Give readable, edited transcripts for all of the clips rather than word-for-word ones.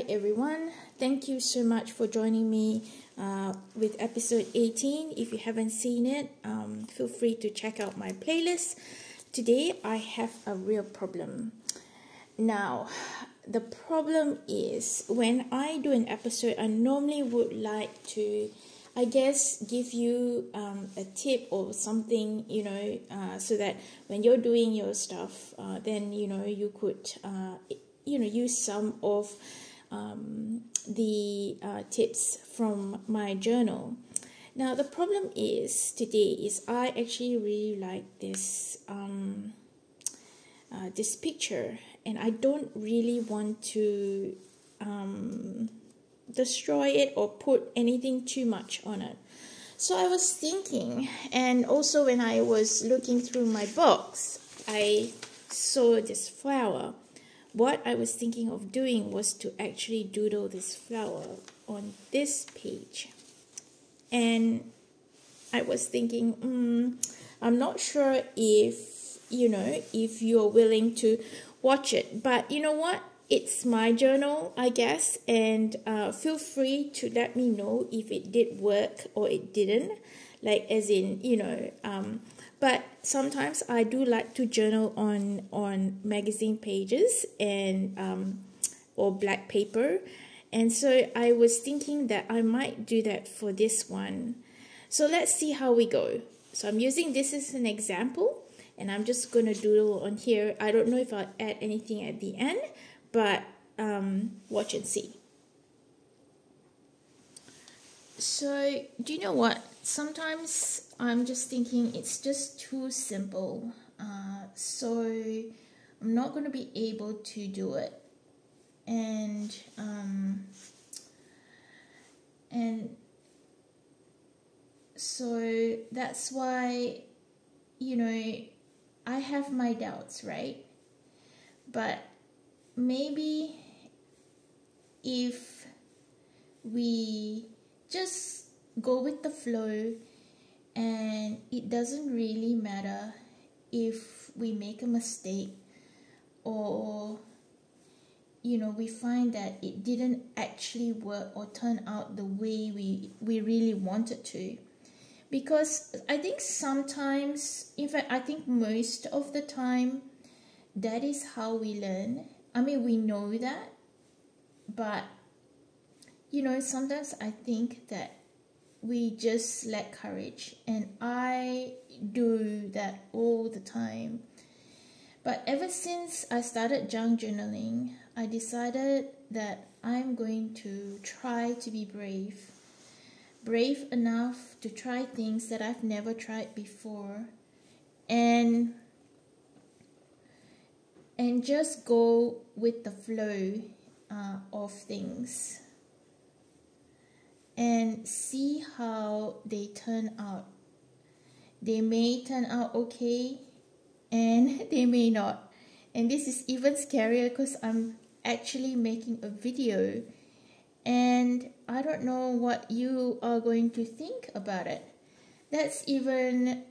Hi everyone, thank you so much for joining me with episode 18. If you haven't seen it, feel free to check out my playlist. Today I have a real problem. Now, the problem is when I do an episode, I normally would like to, I guess, give you a tip or something, you know, so that when you're doing your stuff, then, you know, you could, use some of the tips from my journal. Now the problem is today is I actually really like this this picture, and I don't really want to destroy it or put anything too much on it. So I was thinking, and also when I was looking through my box, I saw this flower. What I was thinking of doing was to actually doodle this flower on this page. And I was thinking, I'm not sure if you're willing to watch it. But you know what? It's my journal, I guess. And feel free to let me know if it did work or it didn't. Like as in, you know... But sometimes I do like to journal on magazine pages and or black paper. And so I was thinking that I might do that for this one. So let's see how we go. So I'm using this as an example, and I'm just going to doodle on here. I don't know if I'll add anything at the end, but watch and see. So do you know what? Sometimes I'm just thinking it's just too simple, so I'm not going to be able to do it, and so that's why, you know, I have my doubts, right? But maybe if we just go with the flow, and it doesn't really matter if we make a mistake or, you know, we find that it didn't actually work or turn out the way we really wanted to. Because I think sometimes, in fact, I think most of the time, that is how we learn. I mean, we know that, but, you know, sometimes I think that we just lack courage, and I do that all the time. But ever since I started junk journaling, I decided that I'm going to try to be brave. Brave enough to try things that I've never tried before, and just go with the flow of things, and see how they turn out. They may turn out okay, and they may not. And this is even scarier because I'm actually making a video, and I don't know what you are going to think about it. That's even...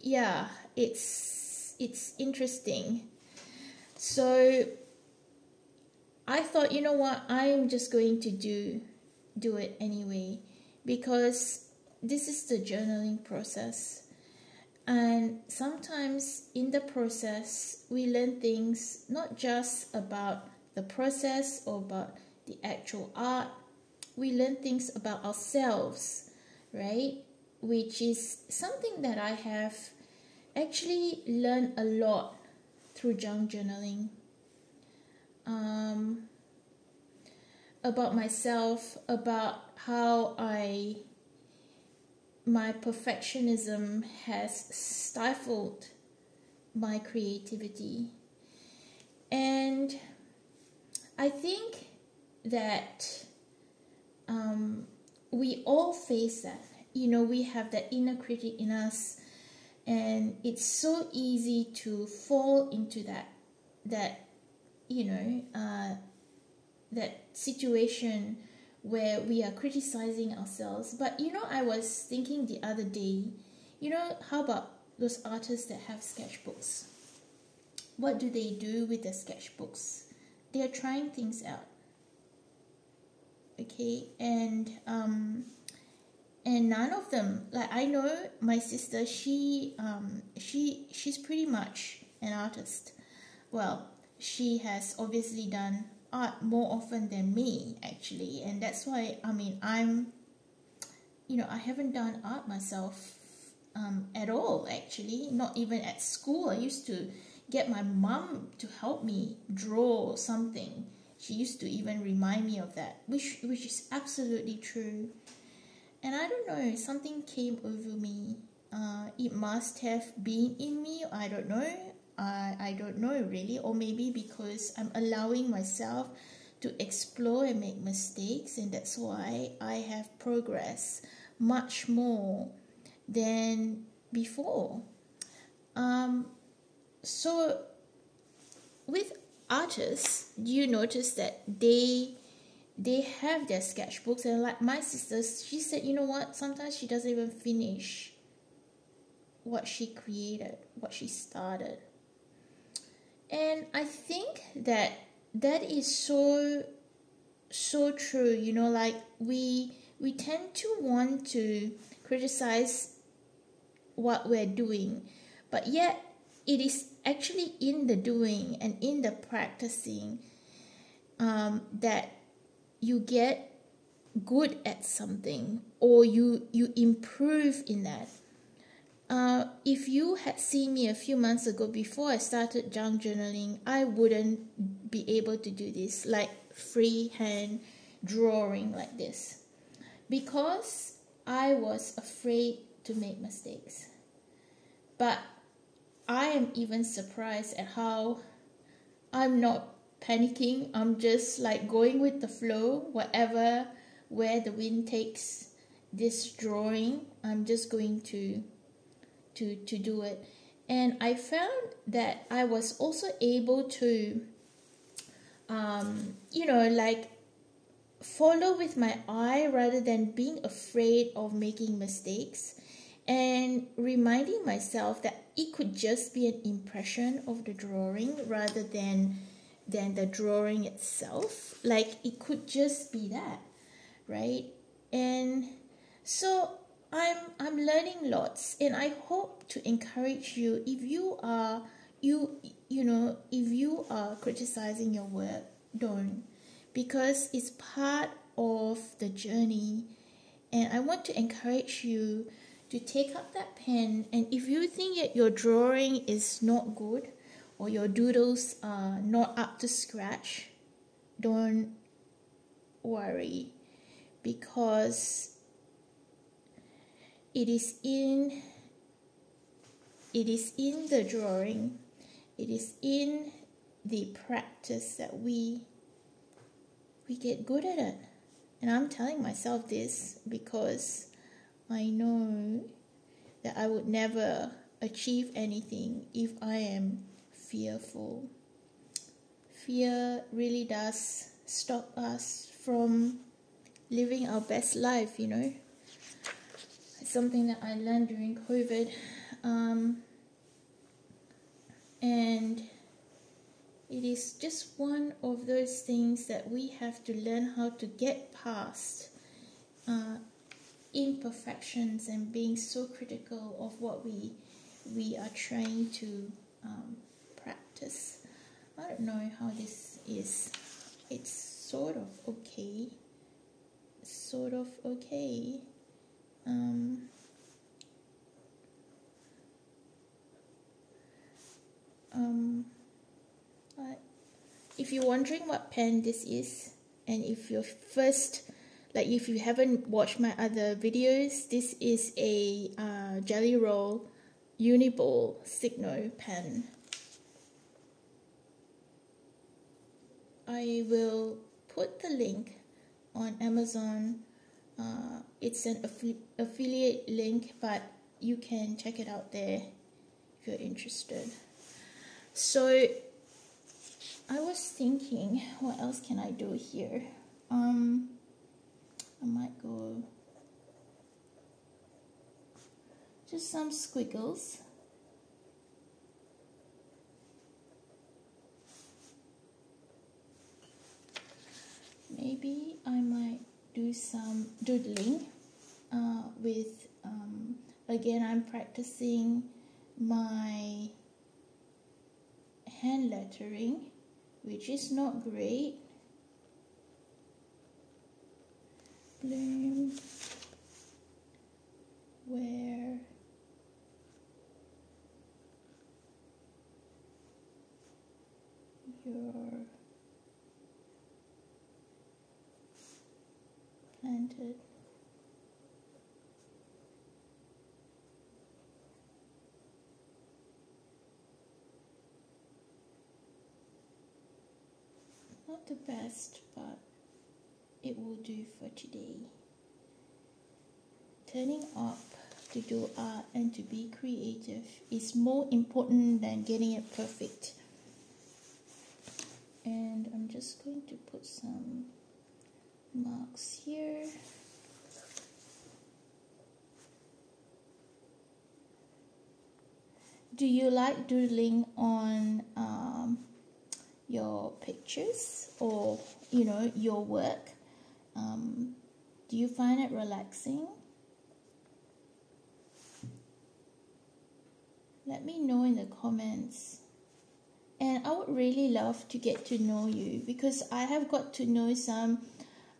yeah, it's interesting. So... I thought, you know what, I'm just going to do it anyway, because this is the journaling process, and sometimes in the process we learn things not just about the process or about the actual art. We learn things about ourselves, right? Which is something that I have actually learned a lot through junk journaling. About myself, about how my perfectionism has stifled my creativity. And I think that we all face that. You know, we have that inner critic in us, and it's so easy to fall into that you know, that situation where we are criticizing ourselves. But, you know, I was thinking the other day, you know, how about those artists that have sketchbooks? What do they do with their sketchbooks? They are trying things out. Okay, and none of them, like, I know my sister, she's pretty much an artist. Well, she has obviously done art more often than me, actually, and that's why, I mean, I haven't done art myself at all, actually, not even at school. I used to get my mum to help me draw something. She used to even remind me of that, which is absolutely true. And I don't know, something came over me. It must have been in me. I don't know. I don't know, really. Or maybe because I'm allowing myself to explore and make mistakes, and that's why I have progressed much more than before. So with artists, you notice that they have their sketchbooks, and like my sister, she said, you know what, sometimes she doesn't even finish what she created, what she started. And I think that is so true, you know, like we tend to want to criticize what we're doing, but yet it is actually in the doing and in the practicing that you get good at something, or you improve in that. If you had seen me a few months ago before I started junk journaling, I wouldn't be able to do this, like freehand drawing like this, because I was afraid to make mistakes. But I am even surprised at how I'm not panicking. I'm just like going with the flow, where the wind takes this drawing, I'm just going to do it. And I found that I was also able to, like follow with my eye rather than being afraid of making mistakes, and reminding myself that it could just be an impression of the drawing rather than the drawing itself. Like, it could just be that, right? And so I'm learning lots, and I hope to encourage you, if you are criticizing your work, don't, because it's part of the journey. And I want to encourage you to take up that pen, and if you think that your drawing is not good, or your doodles are not up to scratch, don't worry, because it is in the drawing, it is in the practice that we get good at it. And I'm telling myself this because I know that I would never achieve anything if I am fearful. Fear really does stop us from living our best life, you know. It's something that I learned during COVID. And it is just one of those things that we have to learn how to get past. Imperfections and being so critical of what we are trying to practice. I don't know how this is. It's sort of okay. Sort of okay. If you're wondering what pen this is, and if you're first, like, if you haven't watched my other videos, this is a Jelly Roll Uni-Ball Signo pen. I will put the link on Amazon. It's an affiliate link, but you can check it out there if you're interested. So I was thinking, what else can I do here? I might go just some squiggles. maybe I might do some doodling with, again, I'm practicing my hand lettering, which is not great. Bloom, where, your planted not the best, but it will do for today. Turning up to do art and to be creative is more important than getting it perfect. And I'm just going to put some marks here. Do you like doodling on your pictures or, you know, your work? Do you find it relaxing? Let me know in the comments. And I would really love to get to know you, because I have got to know some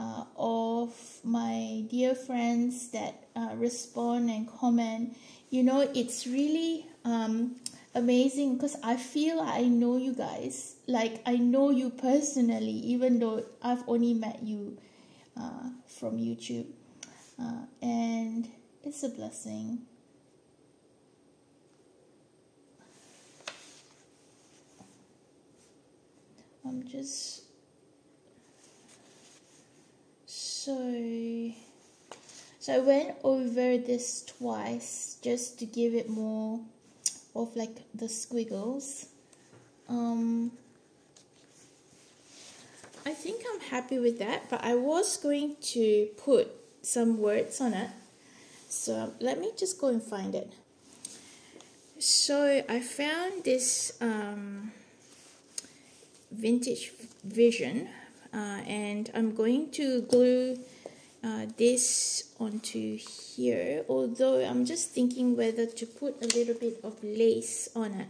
of my dear friends that respond and comment. You know, it's really amazing, because I feel I know you guys. Like, I know you personally, even though I've only met you from YouTube, and it's a blessing. I'm just so I went over this twice just to give it more of like the squiggles. I think I'm happy with that, but I was going to put some words on it. So let me just go and find it. So I found this vintage vision, and I'm going to glue this onto here, although I'm just thinking whether to put a little bit of lace on it.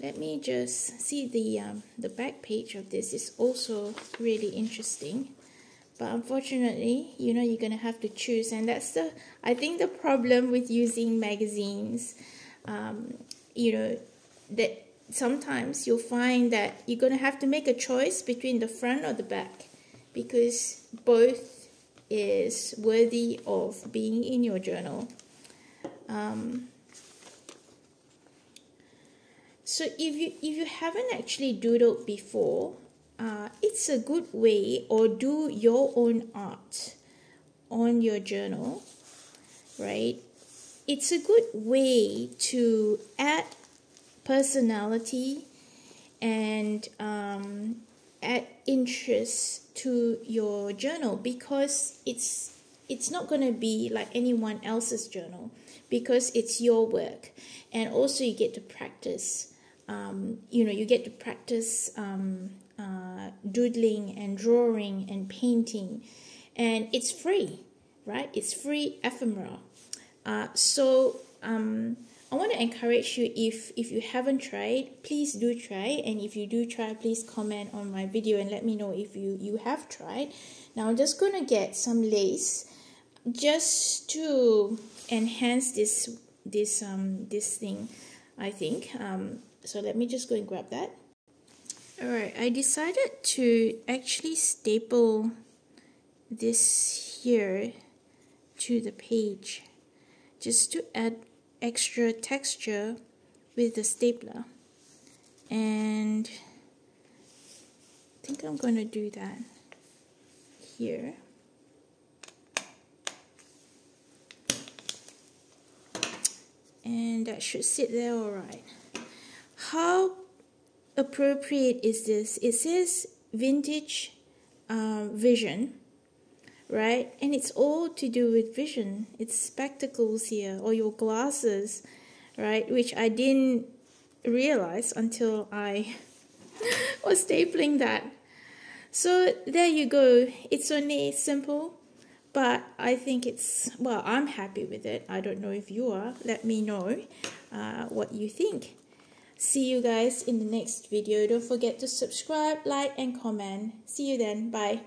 Let me just see the back page of this is also really interesting, but unfortunately, you know, you're gonna have to choose, and that's the, I think, the problem with using magazines. You know, that sometimes you'll find that you're gonna have to make a choice between the front or the back, because both is worthy of being in your journal. So if you haven't actually doodled before, it's a good way, or do your own art on your journal, right? It's a good way to add personality and add interest to your journal, because it's not going to be like anyone else's journal, because it's your work. And also you get to practice. You know, you get to practice doodling and drawing and painting, and it's free, right? It's free, ephemeral. I want to encourage you, if you haven't tried, please do try. And if you do try, please comment on my video and let me know if you have tried. Now I'm just going to get some lace just to enhance this thing, I think. So let me just go and grab that. Alright, I decided to actually staple this here to the page just to add extra texture with the stapler, and I think I'm going to do that here. And that should sit there alright. How appropriate is this? It says vintage vision, right? And it's all to do with vision. It's spectacles here, or your glasses, right? Which I didn't realize until I was stapling that. So there you go. It's only simple, but I think it's, well, I'm happy with it. I don't know if you are. Let me know what you think. See you guys in the next video. Don't forget to subscribe, like, and comment. See you then. Bye.